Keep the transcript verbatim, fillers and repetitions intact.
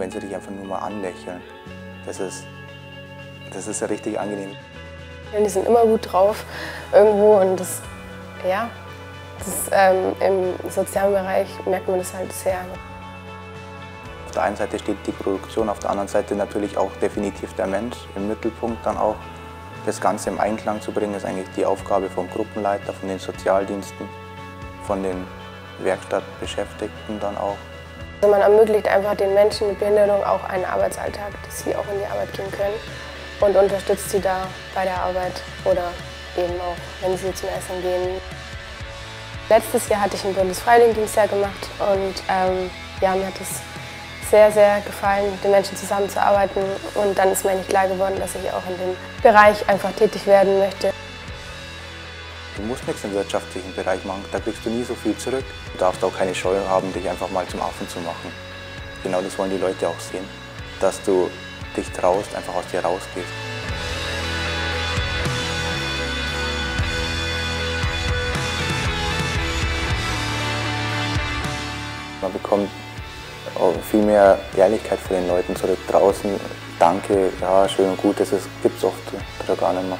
wenn sie dich einfach nur mal anlächeln. Das ist, das ist ja richtig angenehm. Die sind immer gut drauf irgendwo und das, ja, das ist, ähm, im sozialen Bereich merkt man das halt sehr. Auf der einen Seite steht die Produktion, auf der anderen Seite natürlich auch definitiv der Mensch im Mittelpunkt dann auch. Das Ganze im Einklang zu bringen, ist eigentlich die Aufgabe vom Gruppenleiter, von den Sozialdiensten, von den Werkstattbeschäftigten dann auch. Also man ermöglicht einfach den Menschen mit Behinderung auch einen Arbeitsalltag, dass sie auch in die Arbeit gehen können und unterstützt sie da bei der Arbeit oder eben auch, wenn sie zum Essen gehen. Letztes Jahr hatte ich einen Bundesfreiwilligendienstjahr gemacht und ähm, ja, mir hat es sehr, sehr gefallen, mit den Menschen zusammenzuarbeiten. Und dann ist mir nicht klar geworden, dass ich auch in dem Bereich einfach tätig werden möchte. Du musst nichts im wirtschaftlichen Bereich machen, da kriegst du nie so viel zurück. Du darfst auch keine Scheu haben, dich einfach mal zum Affen zu machen. Genau das wollen die Leute auch sehen, dass du dich traust, einfach aus dir rausgehst. Man bekommt viel mehr Ehrlichkeit von den Leuten zurück draußen. Danke, ja, schön und gut, das gibt es oft gar nicht mehr.